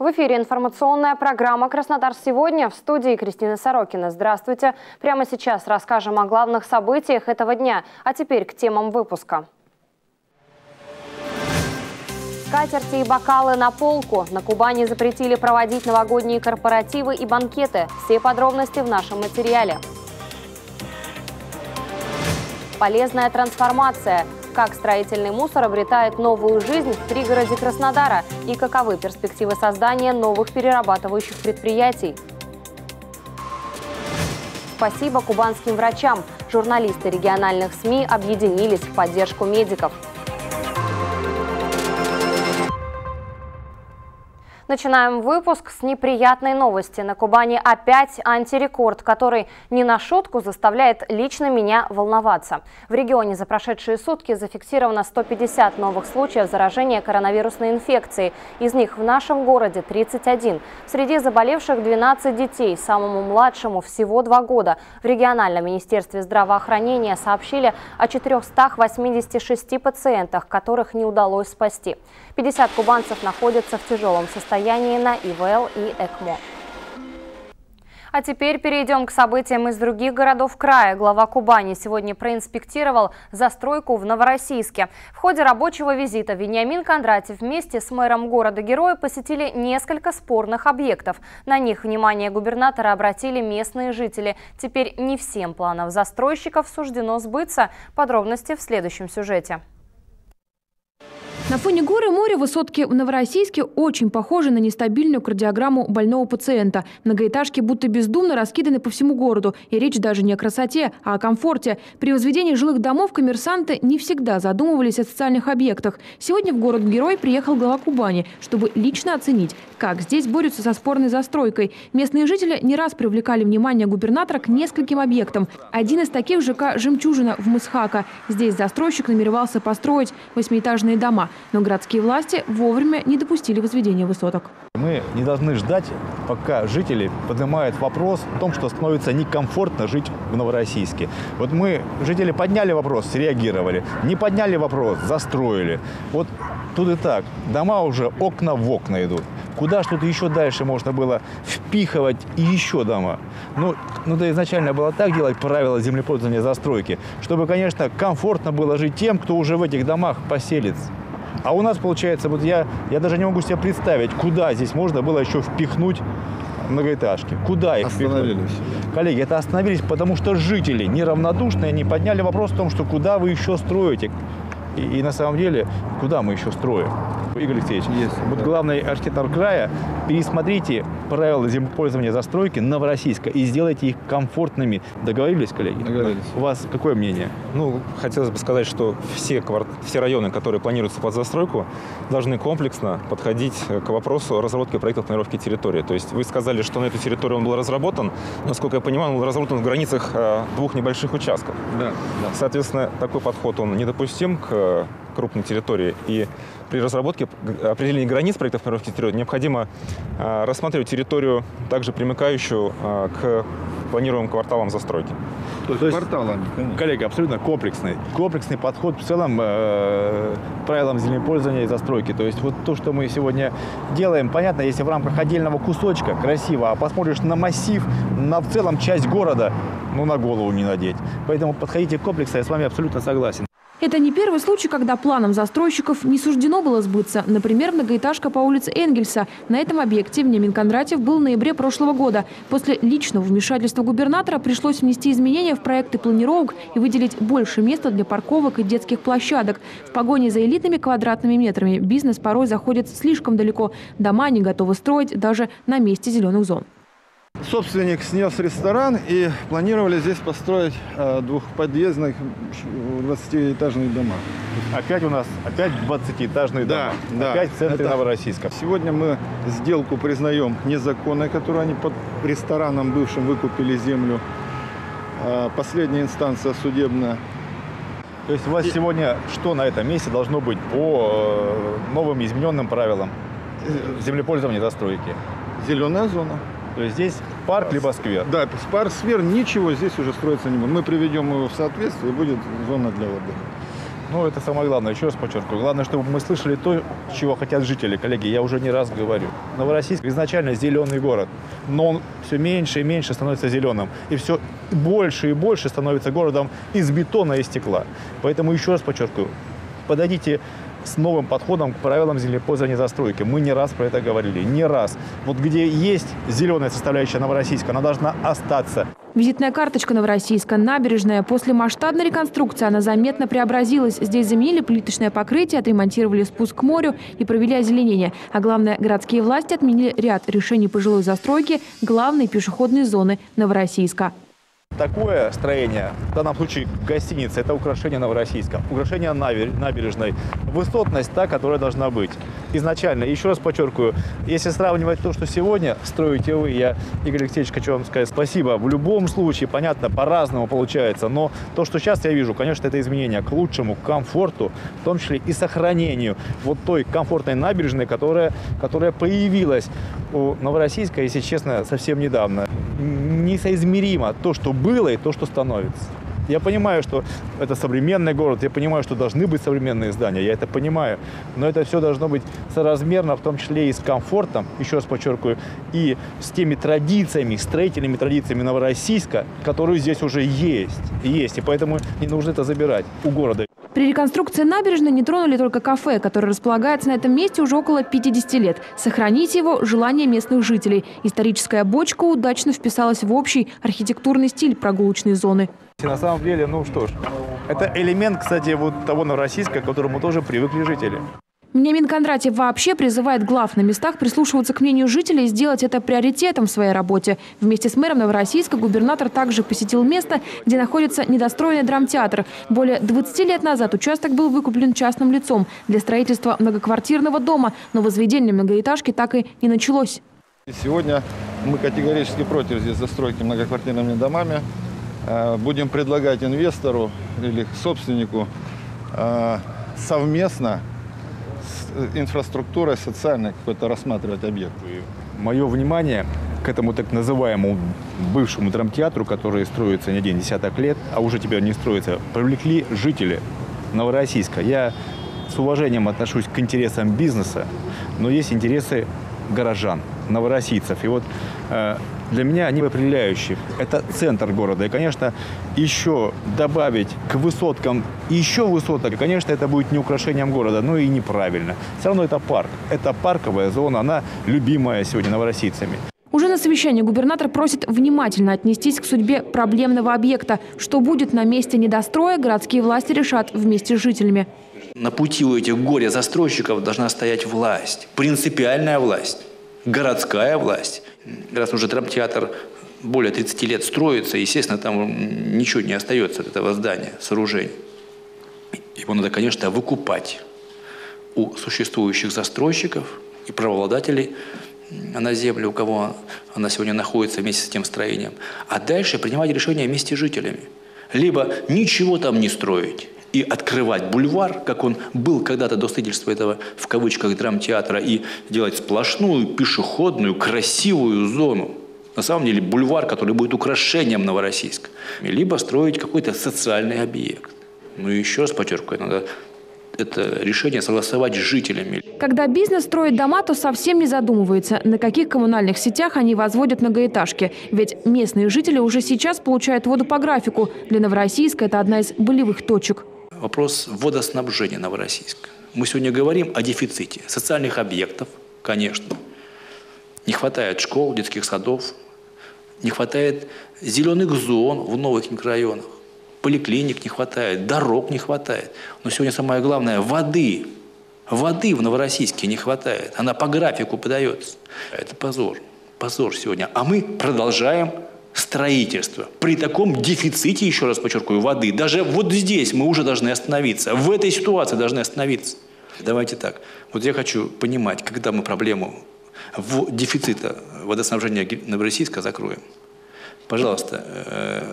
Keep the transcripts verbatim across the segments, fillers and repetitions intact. В эфире информационная программа «Краснодар сегодня», в студии Кристина Сорокина. Здравствуйте. Прямо сейчас расскажем о главных событиях этого дня. А теперь к темам выпуска. Скатерти и бокалы на полку. На Кубани запретили проводить новогодние корпоративы и банкеты. Все подробности в нашем материале. Полезная трансформация. Как строительный мусор обретает новую жизнь в пригороде Краснодара и каковы перспективы создания новых перерабатывающих предприятий. Спасибо кубанским врачам. Журналисты региональных СМИ объединились в поддержку медиков. Начинаем выпуск с неприятной новости. На Кубани опять антирекорд, который не на шутку заставляет лично меня волноваться. В регионе за прошедшие сутки зафиксировано сто пятьдесят новых случаев заражения коронавирусной инфекцией. Из них в нашем городе тридцать один. Среди заболевших двенадцать детей, самому младшему всего два года. В региональном министерстве здравоохранения сообщили о четырёхстах восьмидесяти шести пациентах, которых не удалось спасти. пятьдесят кубанцев находятся в тяжелом состоянии. На ИВЛ и ЭКМО. А теперь перейдем к событиям из других городов края. Глава Кубани сегодня проинспектировал застройку в Новороссийске. В ходе рабочего визита Вениамин Кондратьев вместе с мэром города-героя посетили несколько спорных объектов. На них внимание губернатора обратили местные жители. Теперь не всем планов застройщиков суждено сбыться. Подробности в следующем сюжете. На фоне гор и моря высотки в Новороссийске очень похожи на нестабильную кардиограмму больного пациента. Многоэтажки будто бездумно раскиданы по всему городу. И речь даже не о красоте, а о комфорте. При возведении жилых домов коммерсанты не всегда задумывались о социальных объектах. Сегодня в город-герой приехал глава Кубани, чтобы лично оценить, как здесь борются со спорной застройкой. Местные жители не раз привлекали внимание губернатора к нескольким объектам. Один из таких — ЖК «Жемчужина» в Мусхака. Здесь застройщик намеревался построить восьмиэтажные дома. Но городские власти вовремя не допустили возведения высоток. Мы не должны ждать, пока жители поднимают вопрос о том, что становится некомфортно жить в Новороссийске. Вот мы, жители, подняли вопрос, среагировали. Не подняли вопрос, застроили. Вот тут и так. Дома уже окна в окна идут. Куда что-то еще дальше можно было впихивать и еще дома? Ну, ну да изначально было так делать правила землепользования застройки, чтобы, конечно, комфортно было жить тем, кто уже в этих домах поселится. А у нас, получается, вот я, я даже не могу себе представить, куда здесь можно было еще впихнуть многоэтажки. Куда их впихнули? Коллеги, это остановились, потому что жители неравнодушные, они подняли вопрос о том, что куда вы еще строите. И, и на самом деле, куда мы еще строим? Игорь Алексеевич, Есть, вот да. главный архитектор края, пересмотрите правила землепользования застройки Новороссийска и сделайте их комфортными. Договорились, коллеги? Договорились. У вас какое мнение? Ну, хотелось бы сказать, что все, кварт... все районы, которые планируются под застройку, должны комплексно подходить к вопросу разработки проектов планировки территории. То есть вы сказали, что на эту территорию он был разработан. Насколько я понимаю, он был разработан в границах двух небольших участков. Да. Соответственно, такой подход он недопустим к крупной территории. И при разработке определения границ проектов планировки территории необходимо э, рассматривать территорию, также примыкающую э, к планируемым кварталам застройки. То есть, То есть кварталами, конечно. Коллега, абсолютно комплексный. Комплексный подход в целом э, правилам землепользования и застройки. То есть вот то, что мы сегодня делаем, понятно, если в рамках отдельного кусочка красиво, а посмотришь на массив, на в целом часть города, ну на голову не надеть. Поэтому подходите к комплексу, я с вами абсолютно согласен. Это не первый случай, когда планам застройщиков не суждено было сбыться. Например, многоэтажка по улице Энгельса. На этом объекте Вениамин Кондратьев был в ноябре прошлого года. После личного вмешательства губернатора пришлось внести изменения в проекты планировок и выделить больше места для парковок и детских площадок. В погоне за элитными квадратными метрами бизнес порой заходит слишком далеко. Дома не готовы строить даже на месте зеленых зон. Собственник снес ресторан и планировали здесь построить двухподъездных двадцатиэтажные дома. Опять у нас, опять двадцатиэтажные да, дома, да, опять в центре это... Новороссийска. Сегодня мы сделку признаем незаконной, которую они под рестораном бывшим выкупили землю. Последняя инстанция судебная. То есть у вас и... сегодня что на этом месте должно быть по новым измененным правилам землепользования застройки? Зеленая зона. То есть здесь парк либо сквер? Да, парк, сквер, ничего здесь уже строится не будет. Мы приведем его в соответствие, и будет зона для отдыха. Ну, это самое главное, еще раз подчеркну. Главное, чтобы мы слышали то, чего хотят жители. Коллеги, я уже не раз говорю. Новороссийск изначально зеленый город, но он все меньше и меньше становится зеленым. И все больше и больше становится городом из бетона и стекла. Поэтому еще раз подчеркну, подойдите с новым подходом к правилам землепользования и застройки. Мы не раз про это говорили, не раз. Вот где есть зеленая составляющая Новороссийска, она должна остаться. Визитная карточка Новороссийска – набережная. После масштабной реконструкции она заметно преобразилась. Здесь заменили плиточное покрытие, отремонтировали спуск к морю и провели озеленение. А главное, городские власти отменили ряд решений по жилой застройке главной пешеходной зоны Новороссийска. Такое строение, в данном случае гостиница, это украшение Новороссийска, украшение набережной, высотность та, которая должна быть. Изначально, еще раз подчеркиваю, если сравнивать то, что сегодня строите вы, я, Игорь Алексеевич, хочу вам сказать спасибо. В любом случае, понятно, по-разному получается, но то, что сейчас я вижу, конечно, это изменение к лучшему, к комфорту, в том числе и сохранению вот той комфортной набережной, которая, которая появилась у Новороссийска, если честно, совсем недавно. Несоизмеримо то, что было, и то, что становится. Я понимаю, что это современный город, я понимаю, что должны быть современные здания, я это понимаю, но это все должно быть соразмерно, в том числе и с комфортом, еще раз подчеркиваю, и с теми традициями, строительными традициями Новороссийска, которые здесь уже есть, есть, и поэтому не нужно это забирать у города. При реконструкции набережной не тронули только кафе, которое располагается на этом месте уже около пятидесяти лет. Сохранить его – желание местных жителей. Историческая бочка удачно вписалась в общий архитектурный стиль прогулочной зоны. На самом деле, ну что ж, это элемент, кстати, вот того Новороссийска, к которому тоже привыкли жители. Вениамин Кондратьев вообще призывает глав на местах прислушиваться к мнению жителей и сделать это приоритетом в своей работе. Вместе с мэром Новороссийска губернатор также посетил место, где находится недостроенный драмтеатр. Более двадцати лет назад участок был выкуплен частным лицом для строительства многоквартирного дома, но возведение многоэтажки так и не началось. Сегодня мы категорически против здесь застройки многоквартирными домами. Будем предлагать инвестору или собственнику совместно с инфраструктурой социальной какой-то рассматривать объект. Мое внимание к этому так называемому бывшему драмтеатру, который строится не один десяток лет, а уже теперь не строится, привлекли жители Новороссийска. Я с уважением отношусь к интересам бизнеса, но есть интересы горожан, новороссийцев. И вот для меня они определяющие. Это центр города. И, конечно, еще добавить к высоткам еще высоток, конечно, это будет не украшением города, но и неправильно. Все равно это парк. Это парковая зона, она любимая сегодня новороссийцами. Уже на совещании губернатор просит внимательно отнестись к судьбе проблемного объекта. Что будет на месте недостроя, городские власти решат вместе с жителями. На пути у этих горе-застройщиков должна стоять власть. Принципиальная власть. Городская власть. Раз уже драмтеатр более тридцати лет строится, естественно, там ничего не остается от этого здания, сооружений. Его надо, конечно, выкупать у существующих застройщиков и правообладателей на землю, у кого она сегодня находится вместе с тем строением. А дальше принимать решения вместе с жителями. Либо ничего там не строить и открывать бульвар, как он был когда-то до строительства этого, в кавычках, драмтеатра, и делать сплошную, пешеходную, красивую зону. На самом деле бульвар, который будет украшением Новороссийска. Либо строить какой-то социальный объект. Ну и еще раз подчеркиваю, надо это решение согласовать с жителями. Когда бизнес строит дома, то совсем не задумывается, на каких коммунальных сетях они возводят многоэтажки. Ведь местные жители уже сейчас получают воду по графику. Для Новороссийска это одна из болевых точек. Вопрос водоснабжения Новороссийска. Мы сегодня говорим о дефиците социальных объектов, конечно. Не хватает школ, детских садов, не хватает зеленых зон в новых микрорайонах, поликлиник не хватает, дорог не хватает. Но сегодня самое главное – воды. Воды в Новороссийске не хватает, она по графику подается. Это позор, позор сегодня. А мы продолжаем строительство. При таком дефиците, еще раз подчеркиваю, воды. Даже вот здесь мы уже должны остановиться. В этой ситуации должны остановиться. Давайте так. Вот я хочу понимать, когда мы проблему дефицита водоснабжения Новороссийска закроем. Пожалуйста,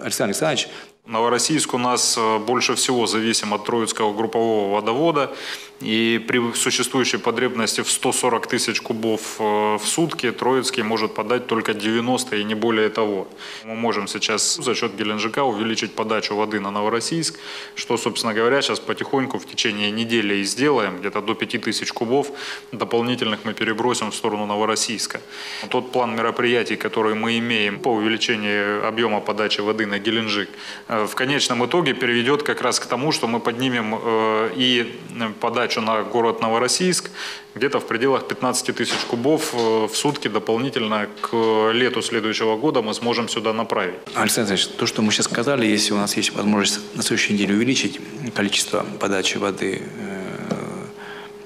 Александр Александрович, Новороссийск у нас больше всего зависим от Троицкого группового водовода, и при существующей потребности в сто сорок тысяч кубов в сутки Троицкий может подать только девяносто и не более того. Мы можем сейчас за счет Геленджика увеличить подачу воды на Новороссийск, что, собственно говоря, сейчас потихоньку в течение недели и сделаем, где-то до пяти тысяч кубов дополнительных мы перебросим в сторону Новороссийска. Тот план мероприятий, который мы имеем по увеличению объема подачи воды на Геленджик, в конечном итоге приведет как раз к тому, что мы поднимем и подачу на город Новороссийск где-то в пределах пятнадцати тысяч кубов в сутки дополнительно к лету следующего года мы сможем сюда направить. Александр Александрович, то, что мы сейчас сказали, если у нас есть возможность на следующей неделе увеличить количество подачи воды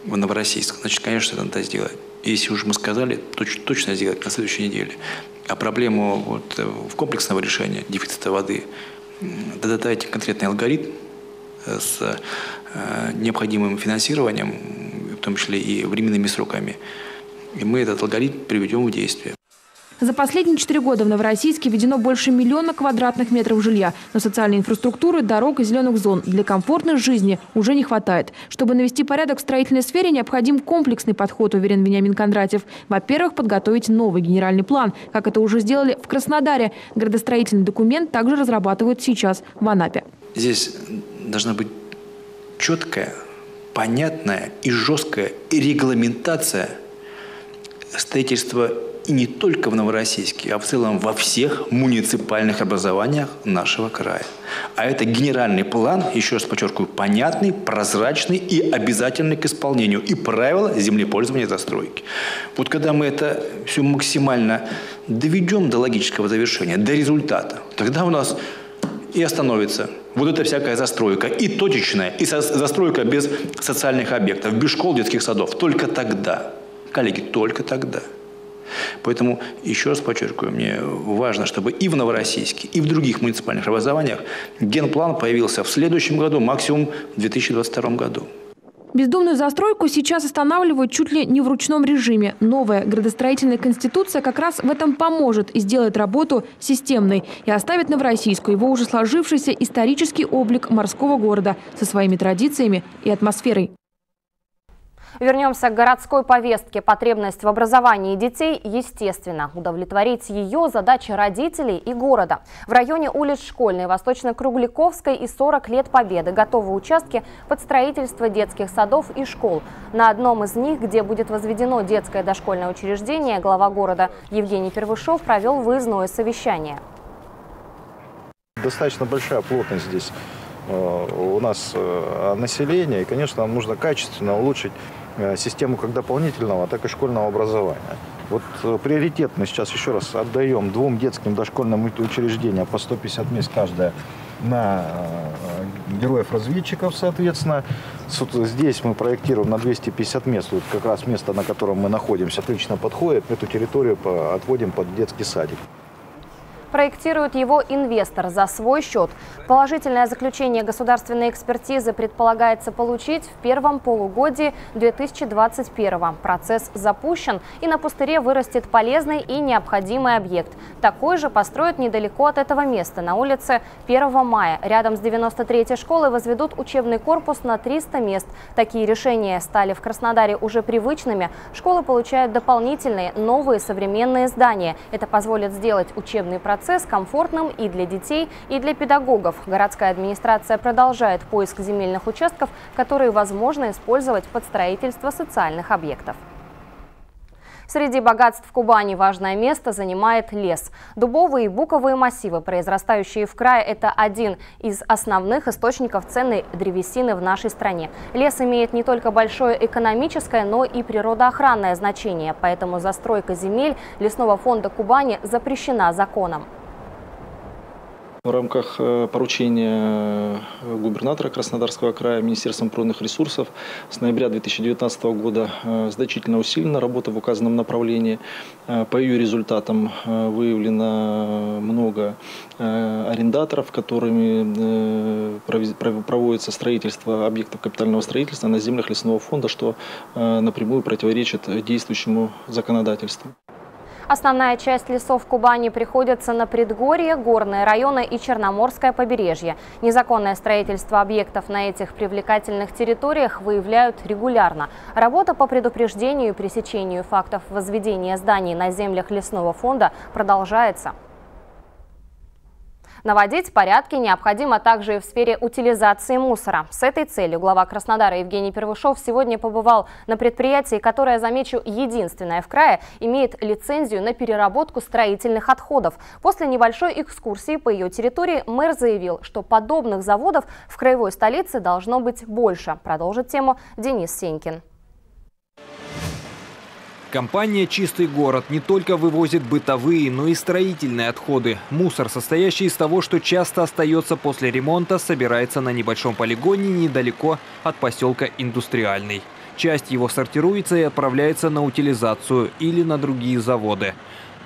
в Новороссийск, значит, конечно, это надо сделать. Если уж мы сказали, то точно сделать на следующей неделе. А проблему вот в комплексного решения дефицита воды – тогда дайте конкретный алгоритм с необходимым финансированием, в том числе и временными сроками. И мы этот алгоритм приведем в действие. За последние четыре года в Новороссийске введено больше миллиона квадратных метров жилья, но социальной инфраструктуры, дорог и зеленых зон для комфортной жизни уже не хватает. Чтобы навести порядок в строительной сфере, необходим комплексный подход, уверен Вениамин Кондратьев. Во-первых, подготовить новый генеральный план, как это уже сделали в Краснодаре. Градостроительный документ также разрабатывают сейчас в Анапе. Здесь должна быть четкая, понятная и жесткая регламентация строительства и не только в Новороссийске, а в целом во всех муниципальных образованиях нашего края. А это генеральный план, еще раз подчеркиваю, понятный, прозрачный и обязательный к исполнению. И правила землепользования и застройки. Вот когда мы это все максимально доведем до логического завершения, до результата, тогда у нас и остановится вот эта всякая застройка, и точечная, и застройка без социальных объектов, без школ, детских садов. Только тогда, коллеги, только тогда. Поэтому, еще раз подчеркиваю, мне важно, чтобы и в Новороссийске, и в других муниципальных образованиях генплан появился в следующем году, максимум в две тысячи двадцать втором году. Бездумную застройку сейчас останавливают чуть ли не в ручном режиме. Новая градостроительная конституция как раз в этом поможет и сделает работу системной. И оставит Новороссийску его уже сложившийся исторический облик морского города со своими традициями и атмосферой. Вернемся к городской повестке. Потребность в образовании детей, естественно, удовлетворить ее задача родителей и города. В районе улиц Школьной, Восточно-Кругликовской и сорок лет Победы готовы участки под строительство детских садов и школ. На одном из них, где будет возведено детское дошкольное учреждение, глава города Евгений Первышов провел выездное совещание. Достаточно большая плотность здесь у нас населения, и, конечно, нам нужно качественно улучшить систему как дополнительного, так и школьного образования. Вот приоритет мы сейчас еще раз отдаем двум детским дошкольным учреждениям по сто пятьдесят мест каждое на героев-разведчиков, соответственно. Здесь мы проектируем на двести пятьдесят мест, вот как раз место, на котором мы находимся, отлично подходит. Эту территорию отводим под детский садик. Проектирует его инвестор за свой счет. Положительное заключение государственной экспертизы предполагается получить в первом полугодии две тысячи двадцать первого. Процесс запущен, и на пустыре вырастет полезный и необходимый объект. Такой же построят недалеко от этого места, на улице первого мая. Рядом с девяносто третьей школой возведут учебный корпус на триста мест. Такие решения стали в Краснодаре уже привычными. Школы получают дополнительные, новые, современные здания. Это позволит сделать учебный процесс Процесс комфортным и для детей, и для педагогов. Городская администрация продолжает поиск земельных участков, которые возможно использовать под строительство социальных объектов. Среди богатств Кубани важное место занимает лес. Дубовые и буковые массивы, произрастающие в крае, это один из основных источников ценной древесины в нашей стране. Лес имеет не только большое экономическое, но и природоохранное значение, поэтому застройка земель лесного фонда Кубани запрещена законом. В рамках поручения губернатора Краснодарского края Министерством природных ресурсов с ноября две тысячи девятнадцатого года значительно усилена работа в указанном направлении. По ее результатам выявлено много арендаторов, которыми проводится строительство объектов капитального строительства на землях лесного фонда, что напрямую противоречит действующему законодательству. Основная часть лесов Кубани приходится на предгорье, горные районы и Черноморское побережье. Незаконное строительство объектов на этих привлекательных территориях выявляют регулярно. Работа по предупреждению и пресечению фактов возведения зданий на землях лесного фонда продолжается. Наводить порядки необходимо также и в сфере утилизации мусора. С этой целью глава Краснодара Евгений Первышов сегодня побывал на предприятии, которое, замечу, единственное в крае, имеет лицензию на переработку строительных отходов. После небольшой экскурсии по ее территории мэр заявил, что подобных заводов в краевой столице должно быть больше. Продолжит тему Денис Сенкин. Компания «Чистый город» не только вывозит бытовые, но и строительные отходы. Мусор, состоящий из того, что часто остается после ремонта, собирается на небольшом полигоне недалеко от поселка Индустриальный. Часть его сортируется и отправляется на утилизацию или на другие заводы.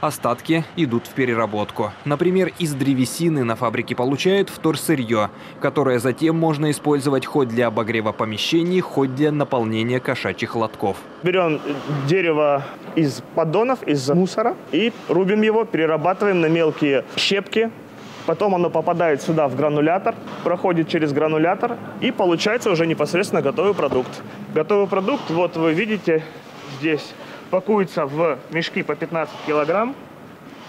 Остатки идут в переработку. Например, из древесины на фабрике получают вторсырье, которое затем можно использовать хоть для обогрева помещений, хоть для наполнения кошачьих лотков. Берем дерево из поддонов, из мусора и рубим его, перерабатываем на мелкие щепки. Потом оно попадает сюда в гранулятор, проходит через гранулятор и получается уже непосредственно готовый продукт. Готовый продукт, вот вы видите здесь. Пакуется в мешки по пятнадцать килограмм,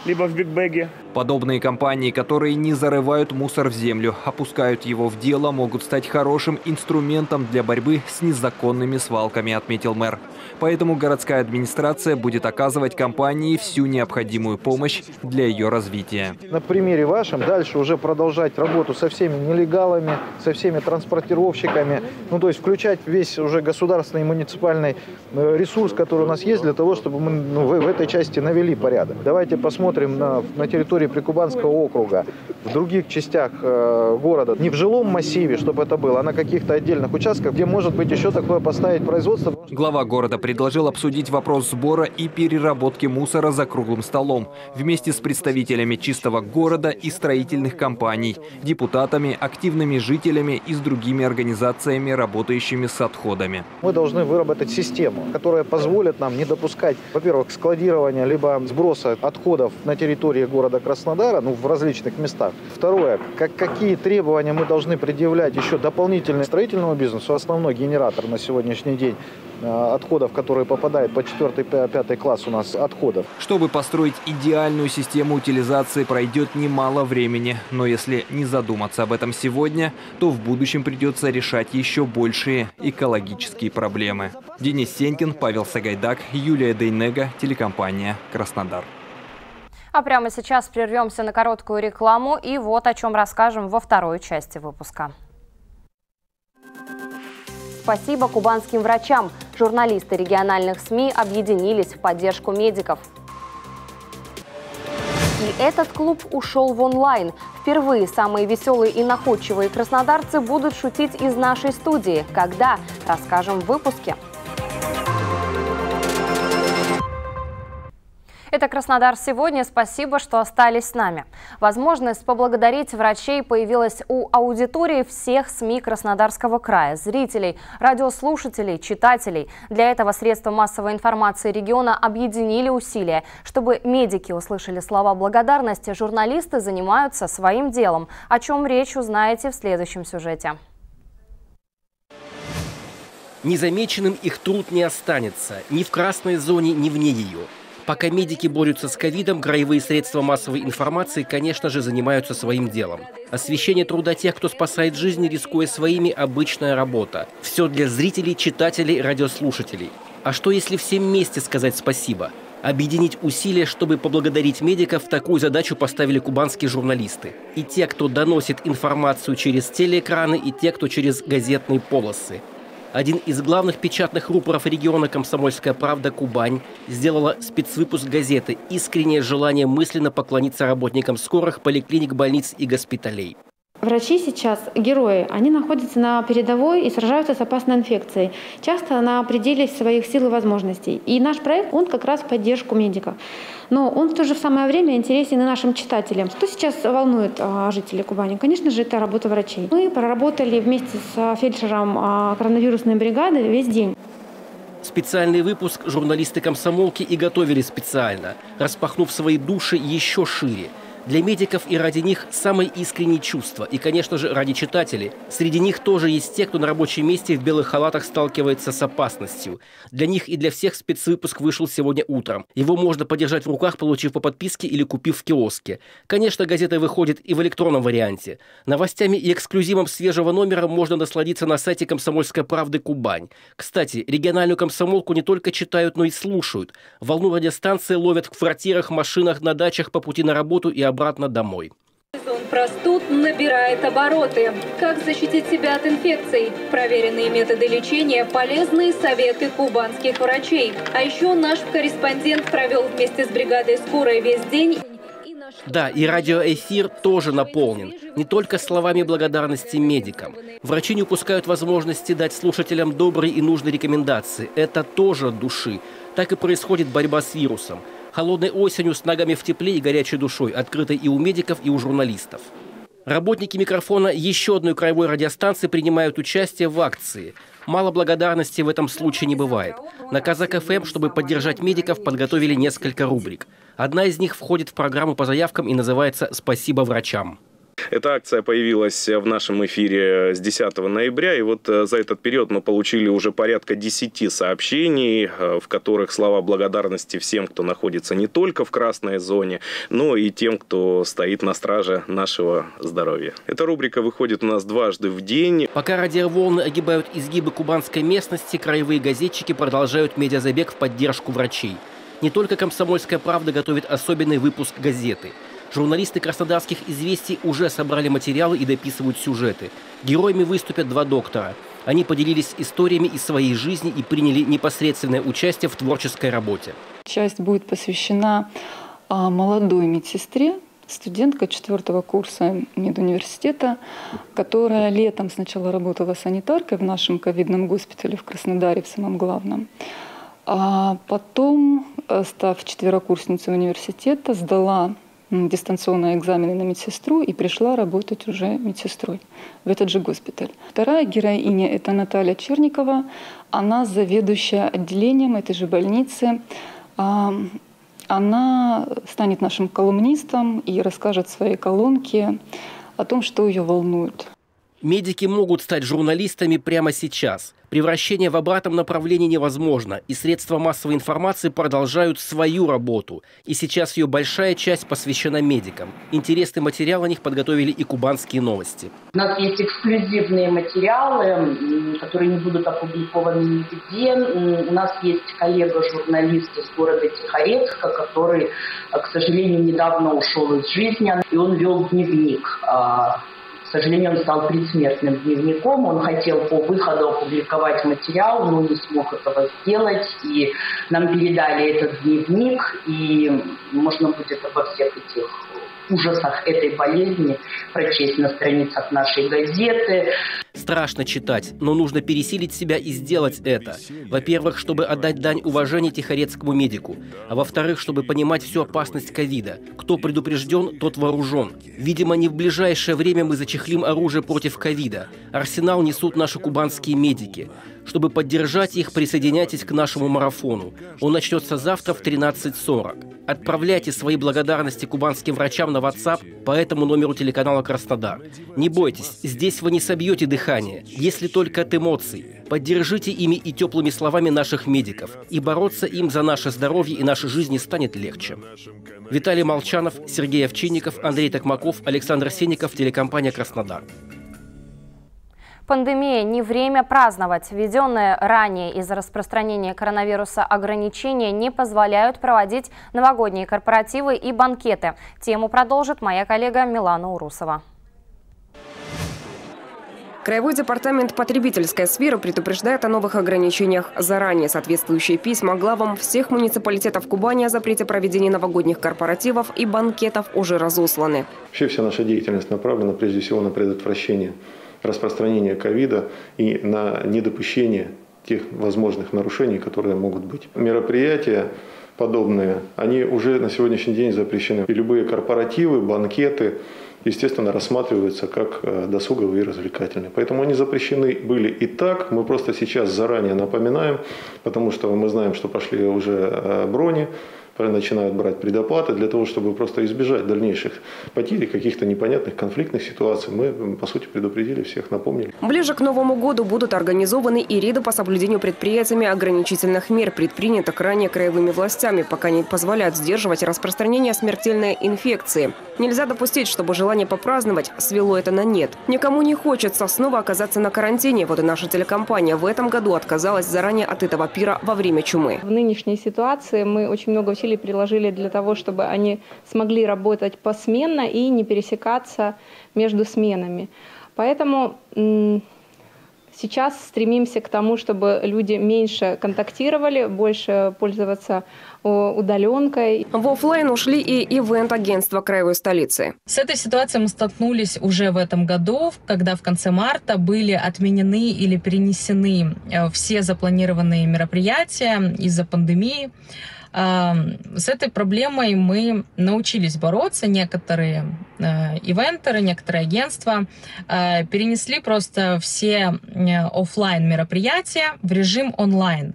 либо в бигбэге. Подобные компании, которые не зарывают мусор в землю, опускают его в дело, могут стать хорошим инструментом для борьбы с незаконными свалками, отметил мэр. Поэтому городская администрация будет оказывать компании всю необходимую помощь для ее развития. На примере вашем дальше уже продолжать работу со всеми нелегалами, со всеми транспортировщиками. Ну, то есть включать весь уже государственный и муниципальный ресурс, который у нас есть, для того, чтобы мы ну, в этой части навели порядок. Давайте посмотрим на, на территорию Прикубанского округа, в других частях э, города, не в жилом массиве, чтобы это было, а на каких-то отдельных участках, где может быть еще такое поставить производство. Глава города предложил обсудить вопрос сбора и переработки мусора за круглым столом вместе с представителями «Чистого города» и строительных компаний, депутатами, активными жителями и с другими организациями, работающими с отходами. Мы должны выработать систему, которая позволит нам не допускать, во-первых, складирования либо сброса отходов на территории города Краснодара, ну, в различных местах. Второе, как, какие требования мы должны предъявлять еще дополнительно строительному бизнесу, основной генератор на сегодняшний день отходов, которые попадают по четвёртый-пятый класс у нас отходов. Чтобы построить идеальную систему утилизации, пройдет немало времени. Но если не задуматься об этом сегодня, то в будущем придется решать еще большие экологические проблемы. Денис Сенькин, Павел Сагайдак, Юлия Дейнега, телекомпания «Краснодар». А прямо сейчас прервемся на короткую рекламу, и вот о чем расскажем во второй части выпуска. Спасибо кубанским врачам. Журналисты региональных СМИ объединились в поддержку медиков. И этот клуб ушел в онлайн. Впервые самые веселые и находчивые краснодарцы будут шутить из нашей студии. Когда? Расскажем в выпуске. Это «Краснодар сегодня». Спасибо, что остались с нами. Возможность поблагодарить врачей появилась у аудитории всех СМИ Краснодарского края, зрителей, радиослушателей, читателей. Для этого средства массовой информации региона объединили усилия. Чтобы медики услышали слова благодарности, журналисты занимаются своим делом. О чем речь, узнаете в следующем сюжете. Незамеченным их труд не останется ни в красной зоне, ни вне ее. Пока медики борются с ковидом, краевые средства массовой информации, конечно же, занимаются своим делом. Освещение труда тех, кто спасает жизни, рискуя своими, обычная работа. Все для зрителей, читателей, радиослушателей. А что, если всем вместе сказать спасибо? Объединить усилия, чтобы поблагодарить медиков, такую задачу поставили кубанские журналисты. И те, кто доносит информацию через телеэкраны, и те, кто через газетные полосы. Один из главных печатных рупоров региона «Комсомольская правда» Кубань сделала спецвыпуск газеты «Искреннее желание мысленно поклониться работникам скорых, поликлиник, больниц и госпиталей». Врачи сейчас герои. Они находятся на передовой и сражаются с опасной инфекцией. Часто на пределе своих сил и возможностей. И наш проект, он как раз в поддержку медиков. Но он в то же самое время интересен и нашим читателям. Что сейчас волнует жителей Кубани? Конечно же, это работа врачей. Мы проработали вместе с фельдшером коронавирусной бригады весь день. Специальный выпуск журналисты «Комсомолки» и готовили специально, распахнув свои души еще шире. Для медиков и ради них самые искренние чувства. И, конечно же, ради читателей. Среди них тоже есть те, кто на рабочем месте в белых халатах сталкивается с опасностью. Для них и для всех спецвыпуск вышел сегодня утром. Его можно подержать в руках, получив по подписке или купив в киоске. Конечно, газета выходит и в электронном варианте. Новостями и эксклюзивом свежего номера можно насладиться на сайте «Комсомольской правды» Кубань. Кстати, региональную комсомолку не только читают, но и слушают. Волну радиостанции ловят в квартирах, машинах, на дачах, по пути на работу и обратно. обратно домой. Сезон простуд набирает обороты. Как защитить себя от инфекций? Проверенные методы лечения, полезные советы кубанских врачей. А еще наш корреспондент провел вместе с бригадой скорой весь день. Да, и радиоэфир тоже наполнен. Не только словами благодарности медикам. Врачи не упускают возможности дать слушателям добрые и нужные рекомендации. Это тоже от души. Так и происходит борьба с вирусом. Холодной осенью с ногами в тепле и горячей душой, открытой и у медиков, и у журналистов. Работники микрофона еще одной краевой радиостанции принимают участие в акции. Мало благодарности в этом случае не бывает. На «Казак-ФМ», чтобы поддержать медиков, подготовили несколько рубрик. Одна из них входит в программу по заявкам и называется «Спасибо врачам». Эта акция появилась в нашем эфире с десятого ноября, и вот за этот период мы получили уже порядка десяти сообщений, в которых слова благодарности всем, кто находится не только в красной зоне, но и тем, кто стоит на страже нашего здоровья. Эта рубрика выходит у нас дважды в день. Пока радиоволны огибают изгибы кубанской местности, краевые газетчики продолжают медиазабег в поддержку врачей. Не только «Комсомольская правда» готовит особенный выпуск газеты. Журналисты «Краснодарских известий» уже собрали материалы и дописывают сюжеты. Героями выступят два доктора. Они поделились историями из своей жизни и приняли непосредственное участие в творческой работе. Часть будет посвящена молодой медсестре, студентка четвертого курса медуниверситета, которая летом сначала работала санитаркой в нашем ковидном госпитале в Краснодаре, в самом главном. А потом, став четверокурсницей университета, сдала дистанционные экзамены на медсестру и пришла работать уже медсестрой в этот же госпиталь. Вторая героиня – это Наталья Черникова. Она заведующая отделением этой же больницы. Она станет нашим колумнистом и расскажет в своей колонке о том, что ее волнует. Медики могут стать журналистами прямо сейчас. Превращение в обратном направлении невозможно, и средства массовой информации продолжают свою работу. И сейчас ее большая часть посвящена медикам. Интересный материал о них подготовили и «Кубанские новости». У нас есть эксклюзивные материалы, которые не будут опубликованы нигде. У нас есть коллега-журналист из города Тихорецка, который, к сожалению, недавно ушел из жизни, и он вел дневник. К сожалению, он стал предсмертным дневником. Он хотел по выходу опубликовать материал, но не смог этого сделать. И нам передали этот дневник, и можно будет обо всех этих ужасах этой болезни прочесть на страницах нашей газеты. Страшно читать, но нужно пересилить себя и сделать это. Во-первых, чтобы отдать дань уважения тихорецкому медику. А во-вторых, чтобы понимать всю опасность ковида. Кто предупрежден, тот вооружен. Видимо, не в ближайшее время мы зачехлим оружие против ковида. Арсенал несут наши кубанские медики. Чтобы поддержать их, присоединяйтесь к нашему марафону. Он начнется завтра в тринадцать сорок. Отправляйте свои благодарности кубанским врачам на WhatsApp по этому номеру телеканала «Краснодар». Не бойтесь, здесь вы не собьете дыхание, если только от эмоций. Поддержите ими и теплыми словами наших медиков. И бороться им за наше здоровье и наши жизни станет легче. Виталий Молчанов, Сергей Овчинников, Андрей Токмаков, Александр Сенников, телекомпания «Краснодар». Пандемия – не время праздновать. Введенные ранее из-за распространения коронавируса ограничения не позволяют проводить новогодние корпоративы и банкеты. Тему продолжит моя коллега Милана Урусова. Краевой департамент потребительской сферы предупреждает о новых ограничениях заранее. Соответствующие письма главам всех муниципалитетов Кубани о запрете проведения новогодних корпоративов и банкетов уже разосланы. Вообще вся наша деятельность направлена прежде всего на предотвращение распространения ковида и на недопущение тех возможных нарушений, которые могут быть. Мероприятия подобные, они уже на сегодняшний день запрещены. И любые корпоративы, банкеты, естественно, рассматриваются как досуговые и развлекательные. Поэтому они запрещены были и так. Мы просто сейчас заранее напоминаем, потому что мы знаем, что пошли уже брони, начинают брать предоплаты для того, чтобы просто избежать дальнейших потерь, каких-то непонятных конфликтных ситуаций. Мы, по сути, предупредили всех, напомнили. Ближе к Новому году будут организованы и рейды по соблюдению предприятиями ограничительных мер, предпринятых ранее краевыми властями, пока не позволяют сдерживать распространение смертельной инфекции. Нельзя допустить, чтобы желание попраздновать свело это на нет. Никому не хочется снова оказаться на карантине. Вот и наша телекомпания в этом году отказалась заранее от этого пира во время чумы. В нынешней ситуации мы очень много усилий приложили для того, чтобы они смогли работать посменно и не пересекаться между сменами. Поэтому сейчас стремимся к тому, чтобы люди меньше контактировали, больше пользоваться удаленкой. В офлайн ушли и ивент-агентства краевой столицы. С этой ситуацией мы столкнулись уже в этом году, когда в конце марта были отменены или перенесены все запланированные мероприятия из-за пандемии. С этой проблемой мы научились бороться. Некоторые ивентеры, некоторые агентства перенесли просто все офлайн мероприятия в режим онлайн.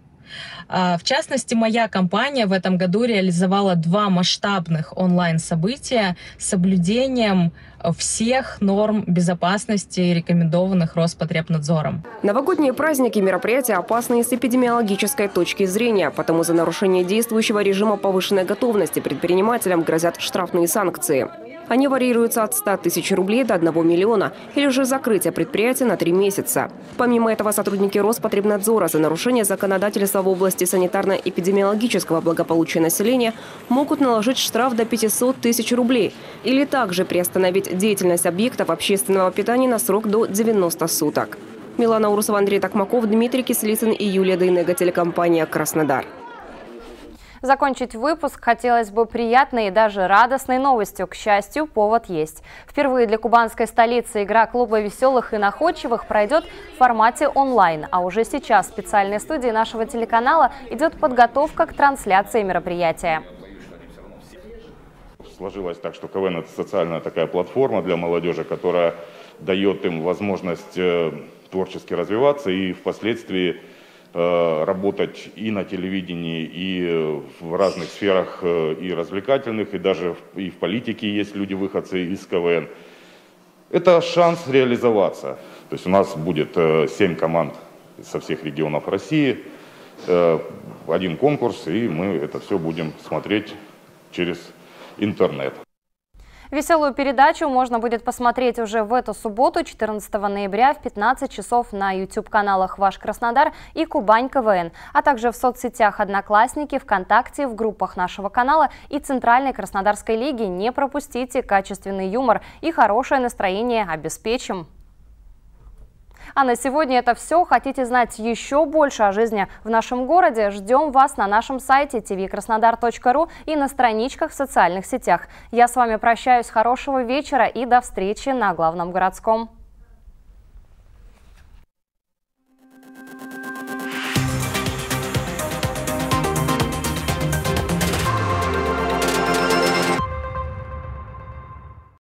В частности, моя компания в этом году реализовала два масштабных онлайн-события с соблюдением всех норм безопасности, рекомендованных Роспотребнадзором. Новогодние праздники и мероприятия опасны с эпидемиологической точки зрения, потому за нарушение действующего режима повышенной готовности предпринимателям грозят штрафные санкции. Они варьируются от ста тысяч рублей до одного миллиона или же закрытие предприятия на три месяца. Помимо этого, сотрудники Роспотребнадзора за нарушение законодательства в области санитарно-эпидемиологического благополучия населения могут наложить штраф до пятисот тысяч рублей или также приостановить деятельность объектов общественного питания на срок до девяноста суток. Милана Урусова, Андрей Токмаков, Дмитрий Кислицын и Юлия Дейнега, телекомпания «Краснодар». Закончить выпуск хотелось бы приятной и даже радостной новостью. К счастью, повод есть. Впервые для кубанской столицы игра клуба веселых и находчивых пройдет в формате онлайн. А уже сейчас в специальной студии нашего телеканала идет подготовка к трансляции мероприятия. Сложилось так, что КВН – это социальная такая платформа для молодежи, которая дает им возможность творчески развиваться и впоследствии работать и на телевидении, и в разных сферах, и развлекательных, и даже и в политике есть люди-выходцы из КВН. Это шанс реализоваться. То есть у нас будет семь команд со всех регионов России, один конкурс, и мы это все будем смотреть через интернет. Веселую передачу можно будет посмотреть уже в эту субботу, четырнадцатого ноября, в пятнадцать часов на YouTube-каналах «Ваш Краснодар» и «Кубань КВН», а также в соцсетях «Одноклассники», «ВКонтакте», в группах нашего канала и Центральной Краснодарской лиги. Не пропустите качественный юмор и хорошее настроение обеспечим. А на сегодня это все. Хотите знать еще больше о жизни в нашем городе? Ждем вас на нашем сайте ти ви краснодар точка ру и на страничках в социальных сетях. Я с вами прощаюсь. Хорошего вечера и до встречи на главном городском.